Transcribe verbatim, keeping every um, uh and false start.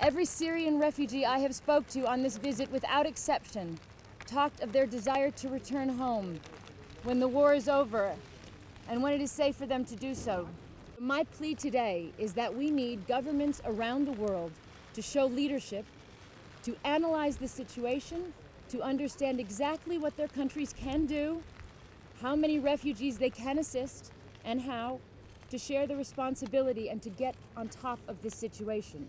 Every Syrian refugee I have spoke to on this visit, without exception, talked of their desire to return home when the war is over and when it is safe for them to do so. My plea today is that we need governments around the world to show leadership, to analyze the situation, to understand exactly what their countries can do, how many refugees they can assist, and how, to share the responsibility and to get on top of this situation.